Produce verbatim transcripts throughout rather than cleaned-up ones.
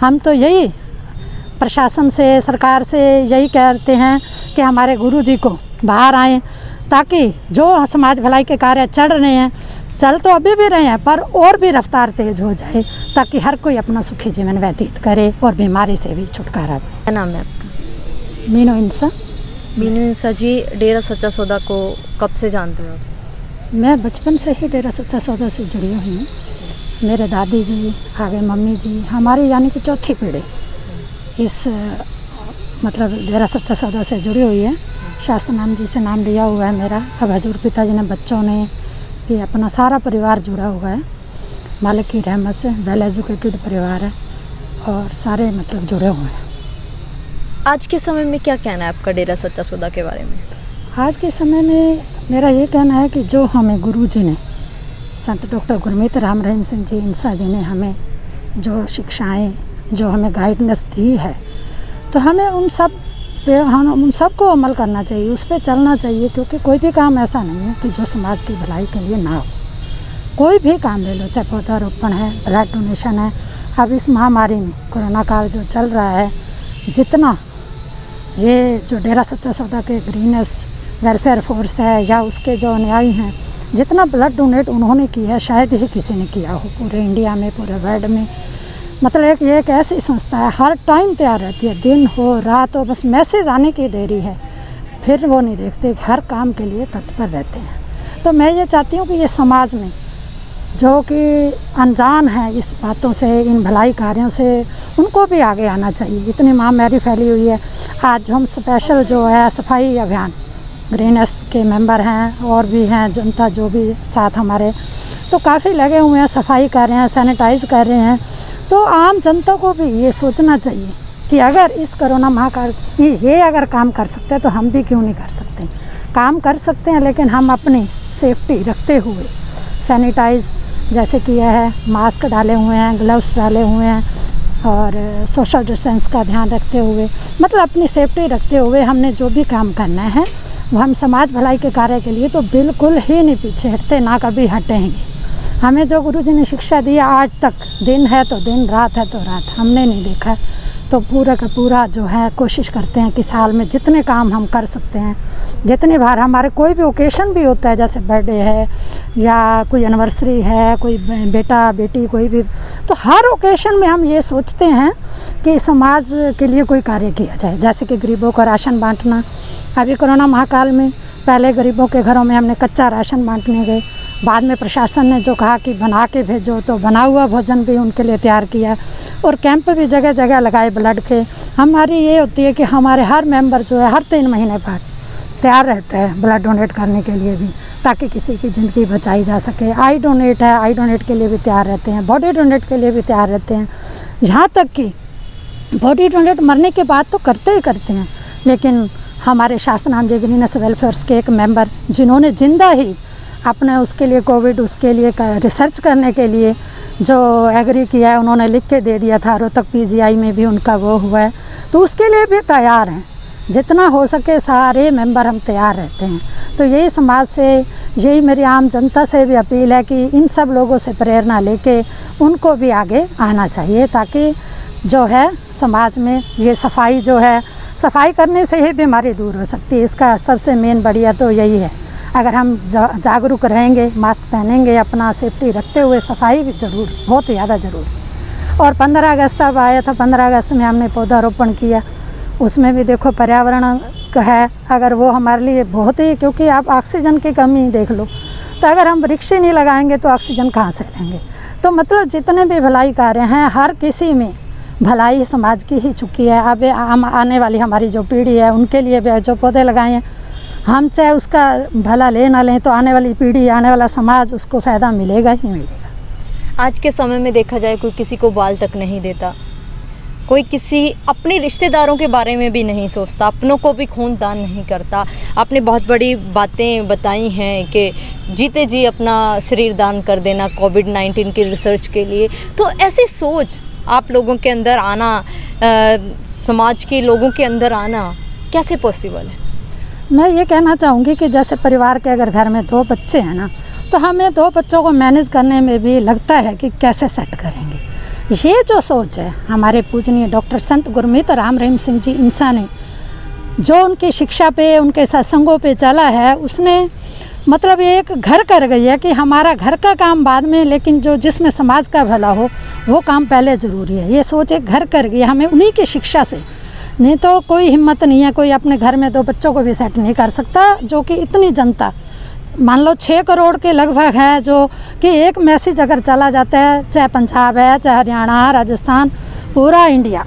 हम तो यही प्रशासन से, सरकार से यही कहते हैं कि हमारे गुरुजी को बाहर आएं, ताकि जो समाज भलाई के कार्य चल रहे हैं, चल तो अभी भी रहे हैं, पर और भी रफ्तार तेज हो जाए, ताकि हर कोई अपना सुखी जीवन व्यतीत करे और बीमारी से भी छुटकारा पाए। क्या नाम है आपका? मीनो इंसा। मीनो इंसा जी, डेरा सच्चा सौदा को कब से जानते हो आप? मैं बचपन से ही डेरा सच्चा सौदा से जुड़ी हुई हूँ। मेरे दादी जी, आगे मम्मी जी, हमारी यानी कि चौथी पीढ़ी इस मतलब डेरा सच्चा सौदा से जुड़ी हुई है। शास्त्र नाम जी से नाम लिया हुआ है मेरा। अब हजूर पिताजी ने, बच्चों ने भी, अपना सारा परिवार जुड़ा हुआ है। मालिक की रहमत से वेल एजुकेटेड परिवार है और सारे मतलब जुड़े हुए हैं। आज के समय में क्या कहना है आपका डेरा सच्चा सौदा के बारे में? आज के समय में मेरा ये कहना है कि जो हमें गुरु जी ने, संत डॉक्टर गुरमीत राम रहीम सिंह जी इंसा जी ने हमें जो शिक्षाएँ, जो हमें गाइडनेस दी है, तो हमें उन सब पे हम उन सब को अमल करना चाहिए, उस पर चलना चाहिए। क्योंकि कोई भी काम ऐसा नहीं है कि जो समाज की भलाई के लिए ना हो। कोई भी काम ले लो, चाहे पौधारोपण है, ब्लड डोनेशन है। अब इस महामारी में कोरोना काल जो चल रहा है, जितना ये जो डेरा सच्चा सौदा के ग्रीनेस वेलफेयर फोर्स है या उसके जो अनुयायी हैं, जितना ब्लड डोनेट उन्होंने किया है, शायद ही किसी ने किया हो पूरे इंडिया में, पूरे वर्ल्ड में। मतलब एक ये एक ऐसी संस्था है, हर टाइम तैयार रहती है, दिन हो रात हो, बस मैसेज आने की देरी है, फिर वो नहीं देखते, हर काम के लिए तत्पर रहते हैं। तो मैं ये चाहती हूँ कि ये समाज में जो कि अनजान है इस बातों से, इन भलाई कार्यों से, उनको भी आगे आना चाहिए। इतनी माँ मेरी फैली हुई है। आज हम स्पेशल जो है सफाई अभियान, ग्रीनस के मेंबर हैं और भी हैं जनता जो भी साथ हमारे, तो काफ़ी लगे हुए हैं, सफाई कर रहे हैं, सैनिटाइज़ कर रहे हैं। तो आम जनता को भी ये सोचना चाहिए कि अगर इस कोरोना महाकाल में ये अगर काम कर सकते हैं, तो हम भी क्यों नहीं कर सकते। काम कर सकते हैं, लेकिन हम अपनी सेफ्टी रखते हुए, सैनिटाइज जैसे किया है, मास्क डाले हुए हैं, ग्लव्स डाले हुए हैं और सोशल डिस्टेंस का ध्यान रखते हुए, मतलब अपनी सेफ्टी रखते हुए हमने जो भी काम करना है, वो हम समाज भलाई के कार्य के लिए तो बिल्कुल ही नहीं पीछे हटते, ना कभी हटेंगे। हमें जो गुरुजी ने शिक्षा दिया आज तक, दिन है तो दिन, रात है तो रात, हमने नहीं देखा। तो पूरा का पूरा जो है कोशिश करते हैं कि साल में जितने काम हम कर सकते हैं, जितने बार हमारे कोई भी ओकेशन भी होता है, जैसे बर्थडे है या कोई एनिवर्सरी है, कोई बेटा बेटी कोई भी, तो हर ओकेशन में हम ये सोचते हैं कि समाज के लिए कोई कार्य किया जाए। जैसे कि गरीबों को राशन बाँटना, अभी कोरोना महाकाल में पहले गरीबों के घरों में हमने कच्चा राशन बाँटने गए, बाद में प्रशासन ने जो कहा कि बना के भेजो, तो बना हुआ भोजन भी उनके लिए तैयार किया और कैंप भी जगह जगह लगाए ब्लड के। हमारी ये होती है कि हमारे हर मेंबर जो है हर तीन महीने बाद तैयार रहता है ब्लड डोनेट करने के लिए भी, ताकि किसी की ज़िंदगी बचाई जा सके। आई डोनेट है, आई डोनेट के लिए भी तैयार रहते हैं, बॉडी डोनेट के लिए भी तैयार रहते हैं। यहाँ तक कि बॉडी डोनेट मरने के बाद तो करते ही करते हैं, लेकिन हमारे शास्त्र नाम जी ग्रीनस वेलफेयर्स के एक मेंबर, जिन्होंने जिंदा ही अपने उसके लिए कोविड, उसके लिए रिसर्च करने के लिए जो एग्री किया है, उन्होंने लिख के दे दिया था। रोहतक पीजीआई में भी उनका वो हुआ है, तो उसके लिए भी तैयार हैं। जितना हो सके सारे मेंबर हम तैयार रहते हैं। तो यही समाज से, यही मेरी आम जनता से भी अपील है कि इन सब लोगों से प्रेरणा लेके उनको भी आगे आना चाहिए, ताकि जो है समाज में ये सफाई जो है, सफाई करने से ही बीमारी दूर हो सकती है। इसका सबसे मेन बढ़िया तो यही है। अगर हम जा, जागरूक रहेंगे, मास्क पहनेंगे, अपना सेफ्टी रखते हुए, सफाई भी ज़रूर, बहुत ज़्यादा ज़रूर। और पंद्रह अगस्त अब आया था, पंद्रह अगस्त में हमने पौधारोपण किया, उसमें भी देखो पर्यावरण है, अगर वो हमारे लिए बहुत ही, क्योंकि आप ऑक्सीजन की कमी देख लो, तो अगर हम वृक्ष नहीं लगाएंगे तो ऑक्सीजन कहाँ से लेंगे। तो मतलब जितने भी भलाई कार्य हैं, हर किसी में भलाई समाज की ही चुकी है। अब आने वाली हमारी जो पीढ़ी है, उनके लिए भी जो पौधे लगाए हैं, हम चाहे उसका भला ले ना लें, तो आने वाली पीढ़ी, आने वाला समाज, उसको फ़ायदा मिलेगा ही मिलेगा। आज के समय में देखा जाए, कोई किसी को बाल तक नहीं देता, कोई किसी अपने रिश्तेदारों के बारे में भी नहीं सोचता, अपनों को भी खून दान नहीं करता। आपने बहुत बड़ी बातें बताई हैं कि जीते जी अपना शरीर दान कर देना कोविड नाइन्टीन की रिसर्च के लिए। तो ऐसी सोच आप लोगों के अंदर आना, आ, समाज के लोगों के अंदर आना कैसे पॉसिबल है? मैं ये कहना चाहूँगी कि जैसे परिवार के अगर घर में दो बच्चे हैं ना, तो हमें दो बच्चों को मैनेज करने में भी लगता है कि कैसे सेट करेंगे। ये जो सोच है हमारे पूजनीय डॉक्टर संत गुरमीत राम रहीम सिंह जी इंसा ने, जो उनकी शिक्षा पे उनके सत्संगों पे चला है, उसने मतलब एक घर कर गई है कि हमारा घर का काम बाद में, लेकिन जो जिसमें समाज का भला हो वो काम पहले ज़रूरी है। ये सोच एक घर कर गई हमें उन्हीं की शिक्षा से, नहीं तो कोई हिम्मत नहीं है, कोई अपने घर में दो बच्चों को भी सेट नहीं कर सकता। जो कि इतनी जनता, मान लो छः करोड़ के लगभग है, जो कि एक मैसेज अगर चला जाता है, चाहे पंजाब है, चाहे हरियाणा, राजस्थान, पूरा इंडिया।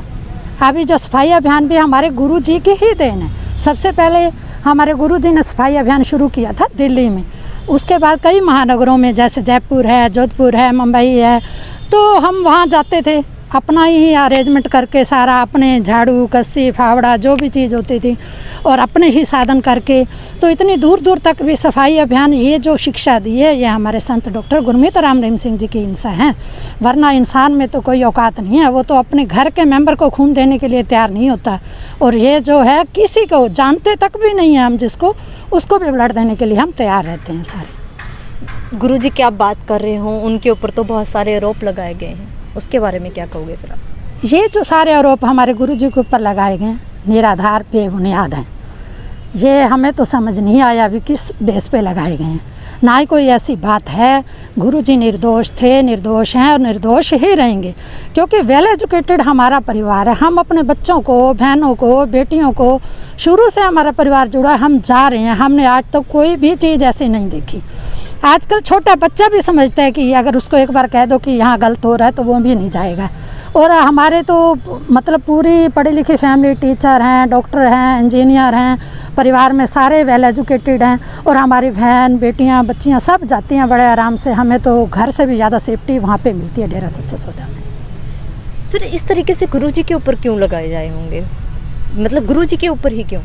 अभी जो सफाई अभियान भी हमारे गुरु जी की ही देन है। सबसे पहले हमारे गुरु जी ने सफाई अभियान शुरू किया था दिल्ली में, उसके बाद कई महानगरों में, जैसे जयपुर है, जोधपुर है, मुंबई है, तो हम वहाँ जाते थे अपना ही अरेंजमेंट करके, सारा अपने झाड़ू, कस्सी, फावड़ा, जो भी चीज़ होती थी, और अपने ही साधन करके। तो इतनी दूर दूर तक भी सफाई अभियान, ये जो शिक्षा दी है, ये हमारे संत डॉक्टर गुरमीत राम रहीम सिंह जी की इंसा हैं। वरना इंसान में तो कोई औकात नहीं है, वो तो अपने घर के मेंबर को खून देने के लिए तैयार नहीं होता। और ये जो है, किसी को जानते तक भी नहीं है हम, जिसको उसको भी ब्लड देने के लिए हम तैयार रहते हैं सारे। गुरु जी की आप बात कर रहे हो, उनके ऊपर तो बहुत सारे आरोप लगाए गए हैं, उसके बारे में क्या कहोगे फिर आप? ये जो सारे आरोप हमारे गुरुजी के ऊपर लगाए गए निराधार बेबुनियाद हैं। ये हमें तो समझ नहीं आया अभी किस बेस पे लगाए गए हैं, ना ही कोई ऐसी बात है। गुरुजी निर्दोष थे, निर्दोष हैं और निर्दोष ही रहेंगे, क्योंकि वेल एजुकेटेड हमारा परिवार है। हम अपने बच्चों को, बहनों को, बेटियों को, शुरू से हमारा परिवार जुड़ा, हम जा रहे हैं। हमने आज तक तो कोई भी चीज़ ऐसी नहीं देखी। आजकल छोटा बच्चा भी समझता है कि अगर उसको एक बार कह दो कि यहाँ गलत हो रहा है तो वो भी नहीं जाएगा। और हमारे तो मतलब पूरी पढ़ी लिखी फैमिली, टीचर हैं, डॉक्टर हैं, इंजीनियर हैं, परिवार में सारे वेल एजुकेटेड हैं, और हमारी बहन, बेटियाँ, बच्चियाँ सब जाती हैं बड़े आराम से। हमें तो घर से भी ज़्यादा सेफ्टी वहाँ पर मिलती है डेरा सच्चा सौदा में। फिर इस तरीके से गुरु जी के ऊपर क्यों लगाए जाए होंगे, मतलब गुरु जी के ऊपर ही क्यों?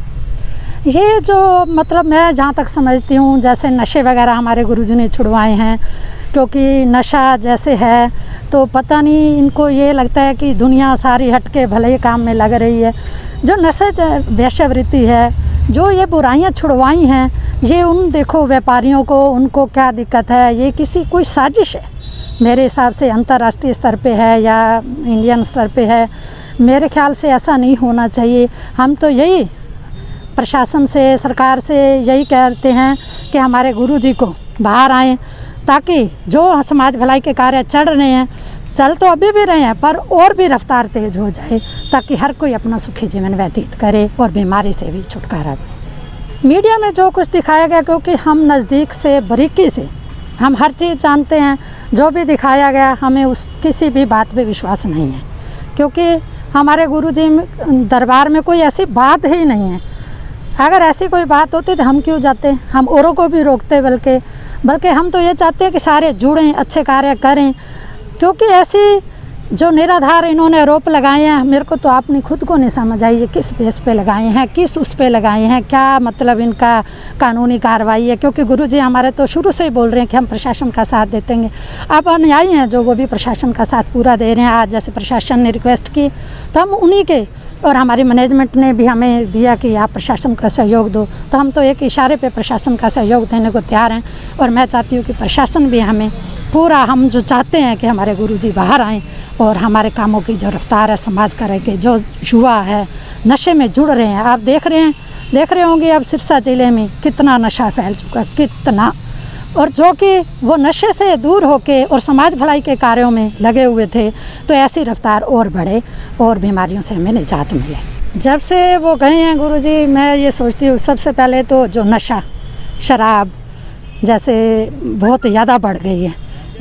ये जो मतलब मैं जहाँ तक समझती हूँ, जैसे नशे वगैरह हमारे गुरुजी ने छुड़वाए हैं, क्योंकि नशा जैसे है तो पता नहीं इनको ये लगता है कि दुनिया सारी हट के भले काम में लग रही है। जो नशे वैश्यवृत्ति है, जो ये बुराइयाँ छुड़वाई हैं, ये उन देखो व्यापारियों को, उनको क्या दिक्कत है? ये किसी कोई साजिश है मेरे हिसाब से, अंतर्राष्ट्रीय स्तर पे है या इंडियन स्तर पे है। मेरे ख्याल से ऐसा नहीं होना चाहिए। हम तो यही प्रशासन से, सरकार से यही कहते हैं कि हमारे गुरुजी को बाहर आएँ, ताकि जो समाज भलाई के कार्य चल रहे हैं, चल तो अभी भी रहे हैं, पर और भी रफ्तार तेज हो जाए, ताकि हर कोई अपना सुखी जीवन व्यतीत करे और बीमारी से भी छुटकारा पाए। मीडिया में जो कुछ दिखाया गया, क्योंकि हम नज़दीक से, बारीकी से हम हर चीज़ जानते हैं, जो भी दिखाया गया हमें उस किसी भी बात पर विश्वास नहीं है, क्योंकि हमारे गुरुजी दरबार में कोई ऐसी बात ही नहीं है। अगर ऐसी कोई बात होती तो हम क्यों जाते? हम औरों को भी रोकते, बल्कि बल्कि हम तो ये चाहते हैं कि सारे जुड़ें, अच्छे कार्य करें। क्योंकि ऐसी जो निराधार इन्होंने आरोप लगाए हैं, मेरे को तो आपने खुद को नहीं समझ आई ये किस बेस पे लगाए हैं, किस उस पे लगाए हैं, क्या मतलब इनका कानूनी कार्रवाई है? क्योंकि गुरुजी हमारे तो शुरू से ही बोल रहे हैं कि हम प्रशासन का साथ देंगे। अब अनुयायी हैं जो, वो भी प्रशासन का साथ पूरा दे रहे हैं। आज जैसे प्रशासन ने रिक्वेस्ट की तो हम उन्हीं के, और हमारी मैनेजमेंट ने भी हमें दिया कि आप प्रशासन का सहयोग दो, तो हम तो एक इशारे पर प्रशासन का सहयोग देने को तैयार हैं। और मैं चाहती हूँ कि प्रशासन भी हमें पूरा, हम जो चाहते हैं कि हमारे गुरुजी बाहर आएँ और हमारे कामों की जो रफ्तार है, समाज का रह के जो युवा है नशे में जुड़ रहे हैं। आप देख रहे हैं, देख रहे होंगे अब सिरसा ज़िले में कितना नशा फैल चुका, कितना, और जो कि वो नशे से दूर होके और समाज भलाई के कार्यों में लगे हुए थे, तो ऐसी रफ्तार और बढ़े और बीमारियों से हमें निजात मिले। जब से वो गए हैं गुरुजी, मैं ये सोचती हूँ सबसे पहले तो जो नशा, शराब जैसे बहुत ज़्यादा बढ़ गई है।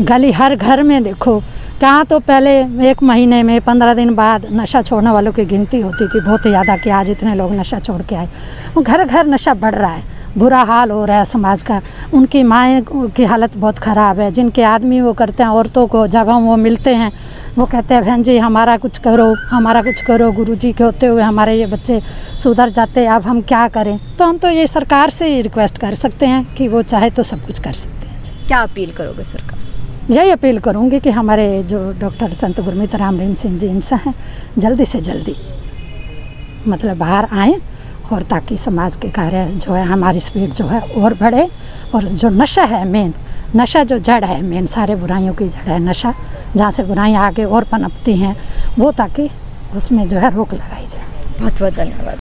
गली, हर घर में देखो, जहाँ तो पहले एक महीने में, पंद्रह दिन बाद नशा छोड़ने वालों की गिनती होती थी बहुत ज़्यादा कि आज इतने लोग नशा छोड़ के आए, वो घर घर नशा बढ़ रहा है। बुरा हाल हो रहा है समाज का। उनकी माएँ की हालत बहुत ख़राब है, जिनके आदमी वो करते हैं, औरतों को जब हम वो मिलते हैं वो कहते हैं बहन जी हमारा कुछ करो, हमारा कुछ करो, गुरुजी के होते हुए हमारे ये बच्चे सुधर जाते, अब हम क्या करें? तो हम तो ये सरकार से रिक्वेस्ट कर सकते हैं कि वो चाहे तो सब कुछ कर सकते हैं। क्या अपील करोगे सरकार से? यही अपील करूंगी कि हमारे जो डॉक्टर संत गुरमीत राम रहीम सिंह जी इंसा हैं, जल्दी से जल्दी मतलब बाहर आएँ और ताकि समाज के कार्य जो है हमारी स्पीड जो है और बढ़े। और जो नशा है, मेन नशा जो जड़ है, मेन सारे बुराइयों की जड़ है नशा, जहाँ से बुराइयाँ आगे और पनपती हैं, वो ताकि उसमें जो है रोक लगाई जाए। बहुत बहुत धन्यवाद।